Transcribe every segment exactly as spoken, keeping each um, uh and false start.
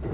危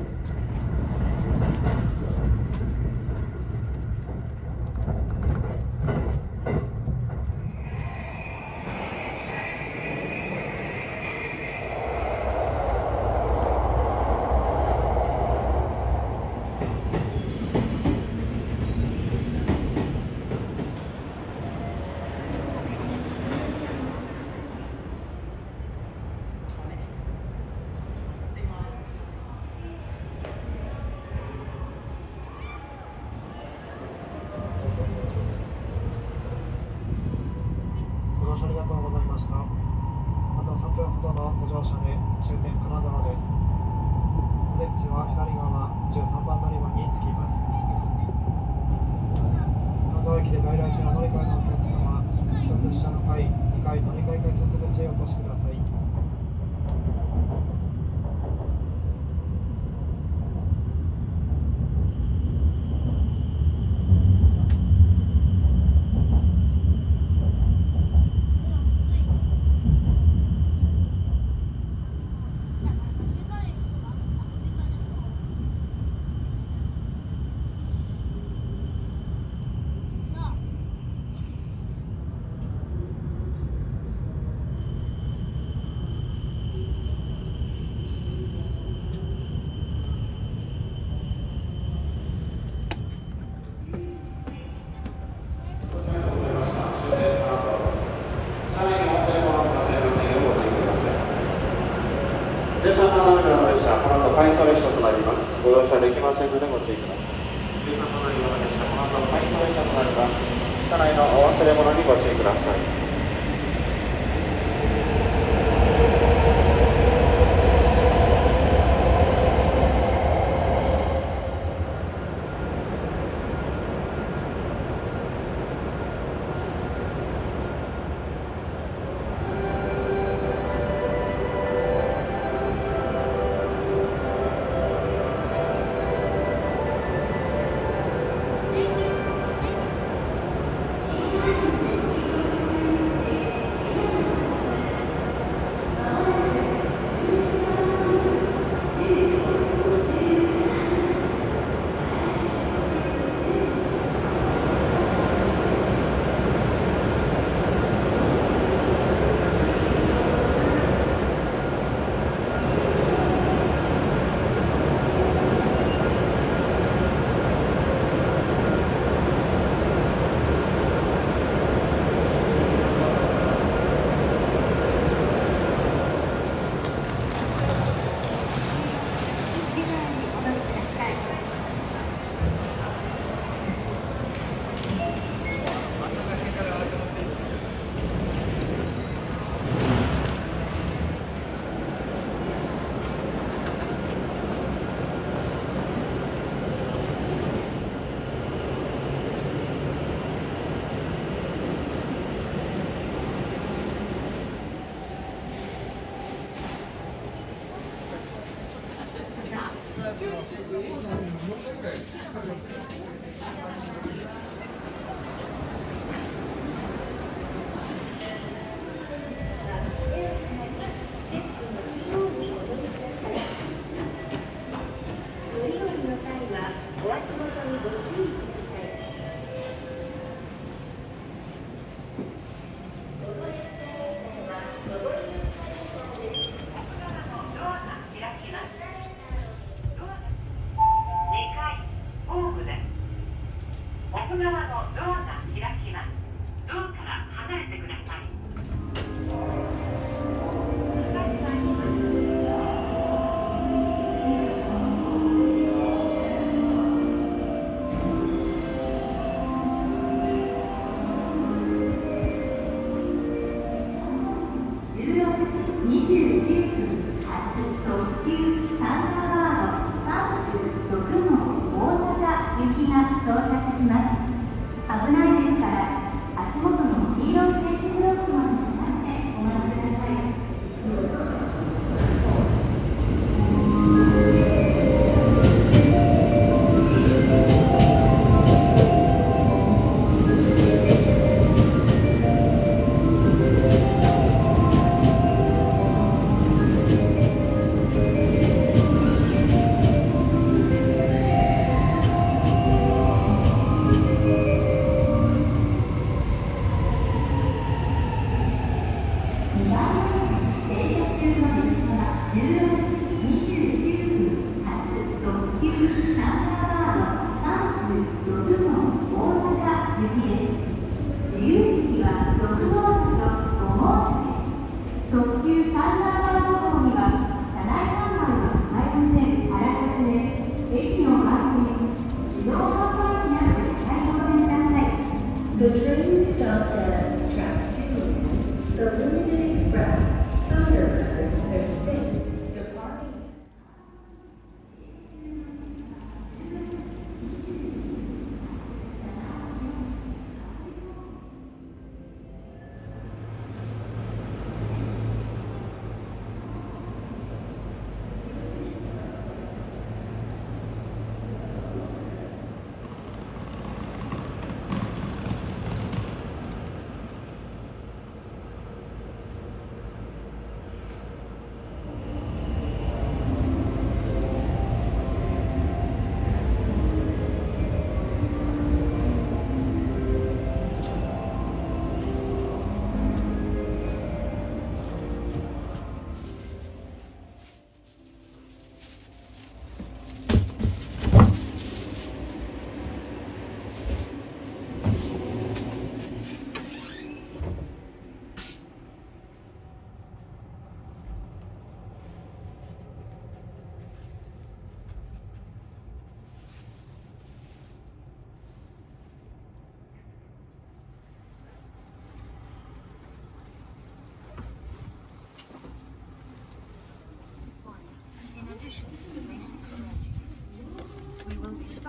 ない。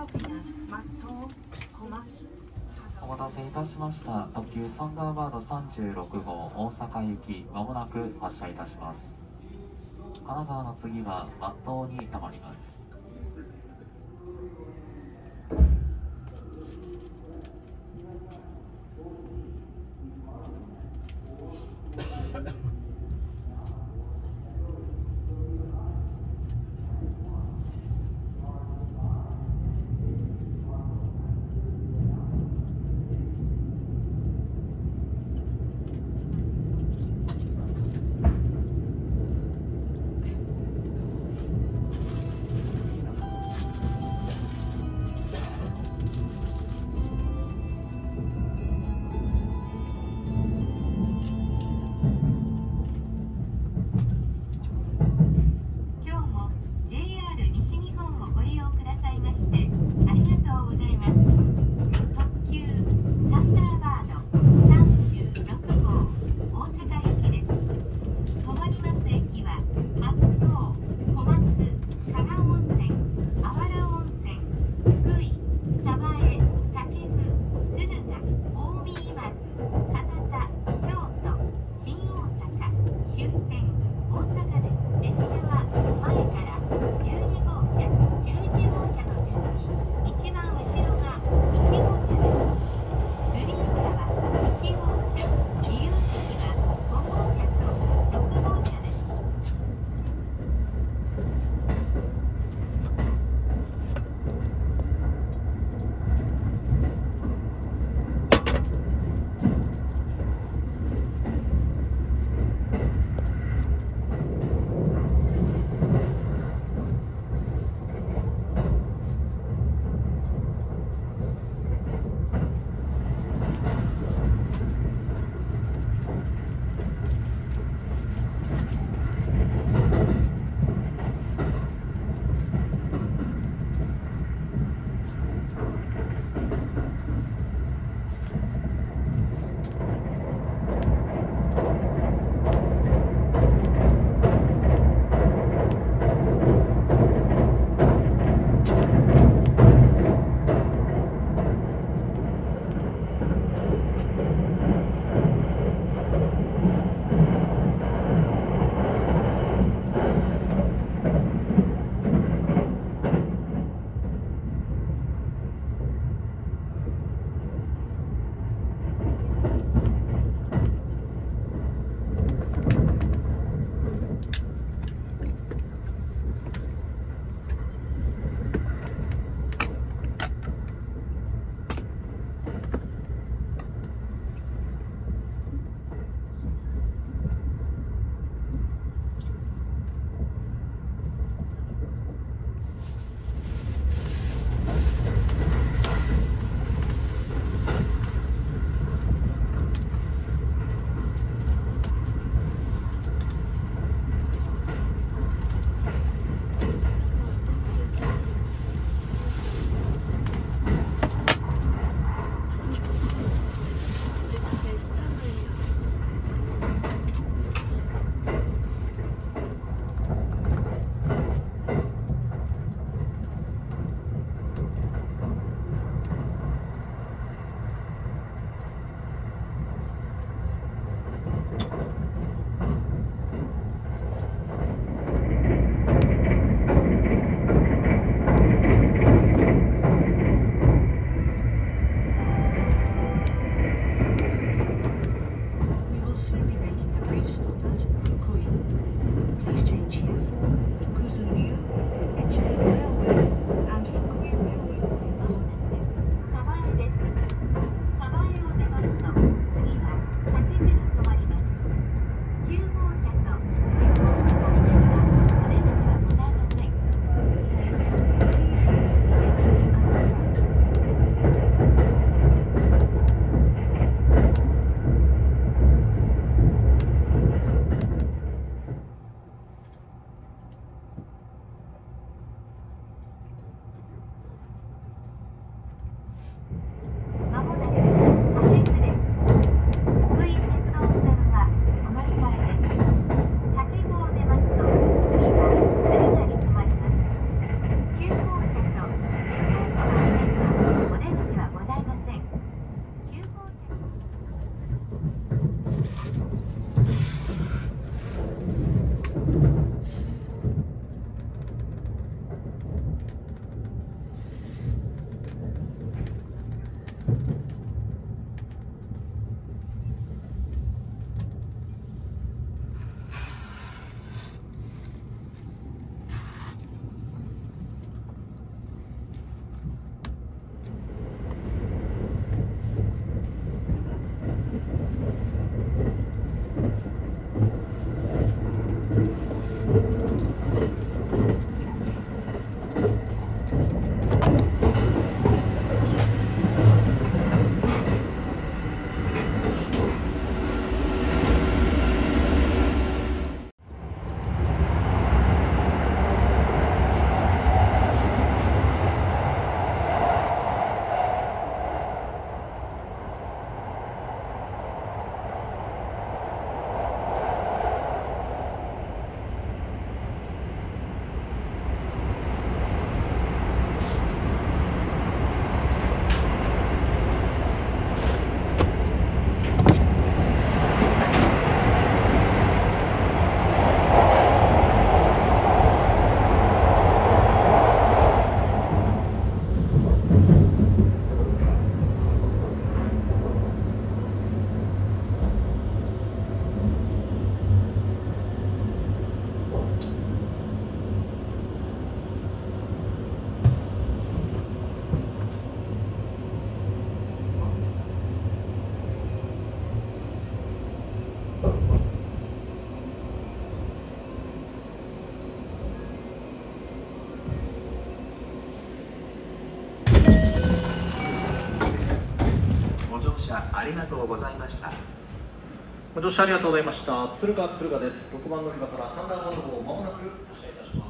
お待たせいたしました。特急サンダーバードさんじゅうろくごう大阪行き、まもなく発車いたします。金沢の次は松任に停まります。車ありがとうございました。ご乗車ありがとうございました。鶴川鶴川です。ろくばん乗り場からさん段ホールをまもなく発車いたします。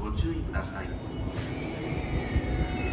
ご注意ください。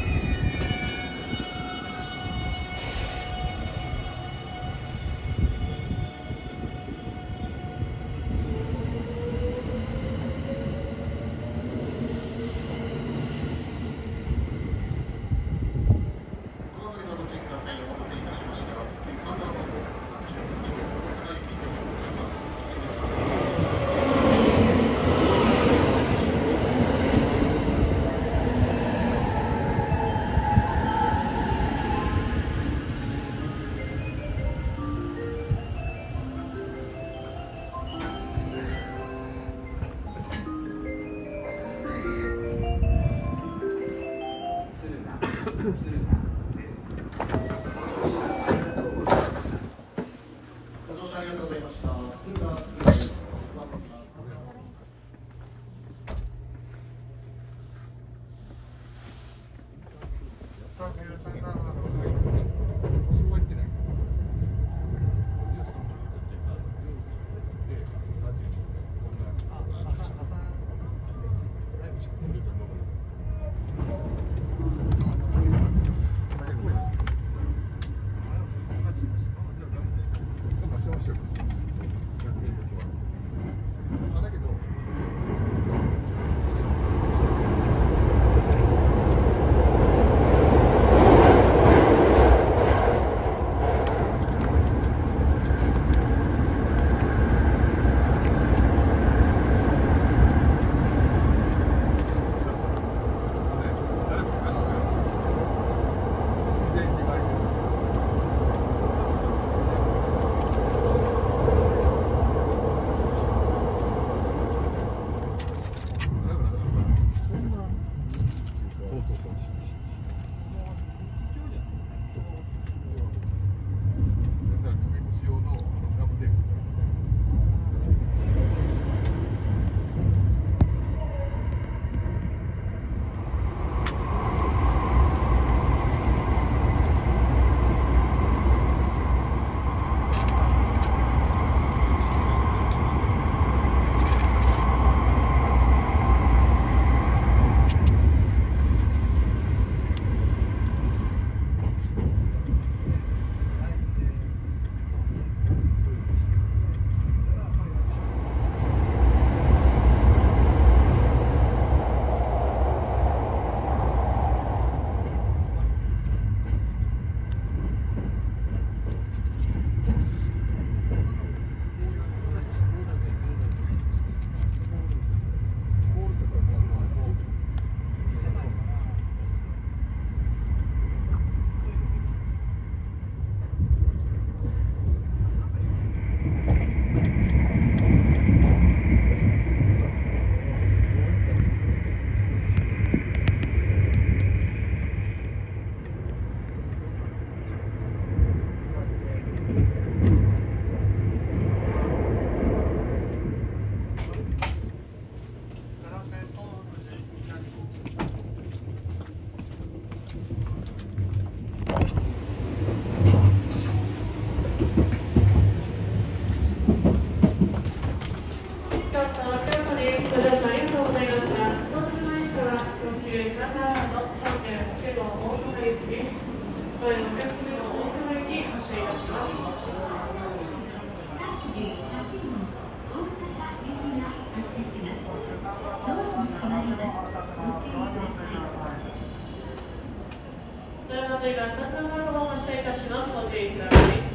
といます。三番番号を発車いたします。ご注意ください。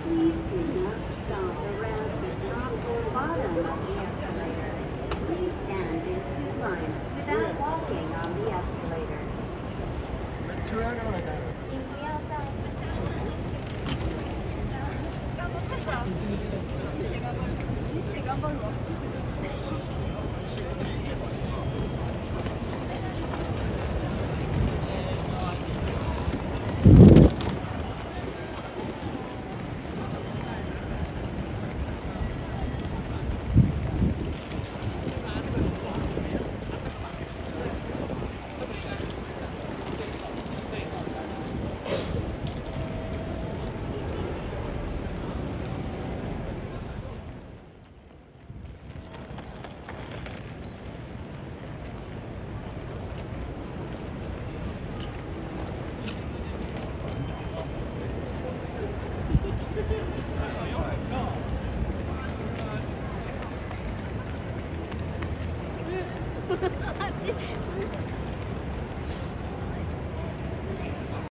Please do not stop around. Please stand in two lines without walking on the escalator.